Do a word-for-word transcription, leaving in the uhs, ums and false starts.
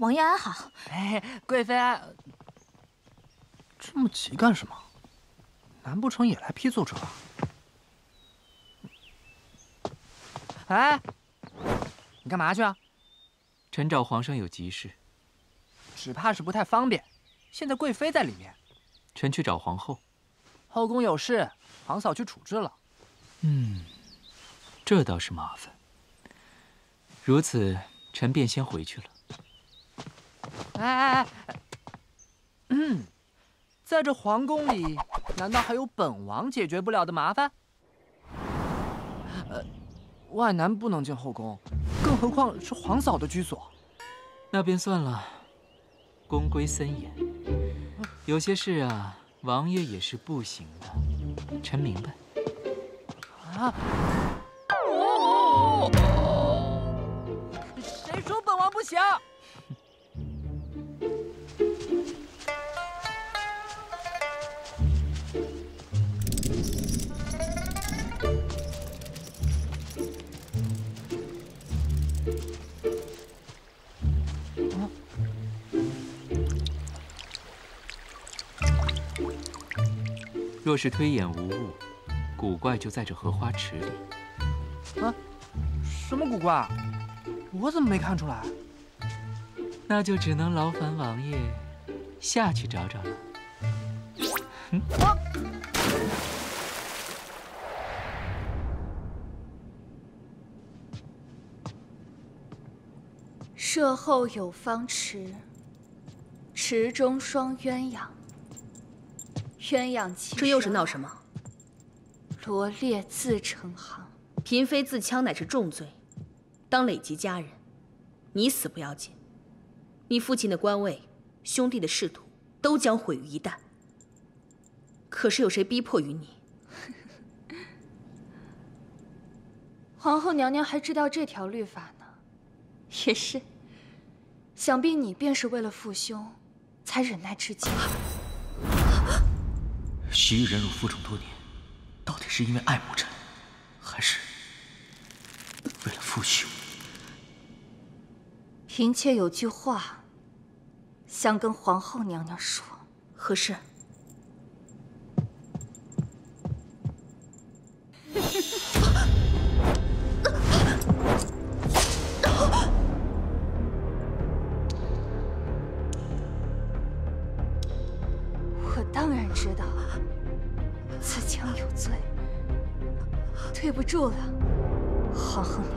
王爷安好。哎，贵妃安。这么急干什么？难不成也来批奏折？哎，你干嘛去啊？臣找皇上有急事，只怕是不太方便。现在贵妃在里面，臣去找皇后。后宫有事，皇嫂去处置了。嗯，这倒是麻烦。 如此，臣便先回去了。哎哎哎！嗯，在这皇宫里，难道还有本王解决不了的麻烦？呃，外男不能进后宫，更何况是皇嫂的居所。那便算了，宫规森严，有些事啊，王爷也是不行的。臣明白。啊！ 不行！若是推演无误，古怪就在这荷花池里。啊？什么古怪？我怎么没看出来？ 那就只能劳烦王爷下去找找了。嗯、舍后有方池，池中双鸳鸯。鸳鸯其声，这又是闹什么？罗列自成行，嫔妃自戕乃是重罪，当累及家人。你死不要紧。 你父亲的官位，兄弟的仕途，都将毁于一旦。可是有谁逼迫于你？皇后娘娘还知道这条律法呢，也是。想必你便是为了父兄，才忍耐至今。昔日忍辱负重多年，到底是因为爱慕朕，还是为了父兄？ 嫔妾有句话，想跟皇后娘娘说。何事？我当然知道自戕有罪，对不住了。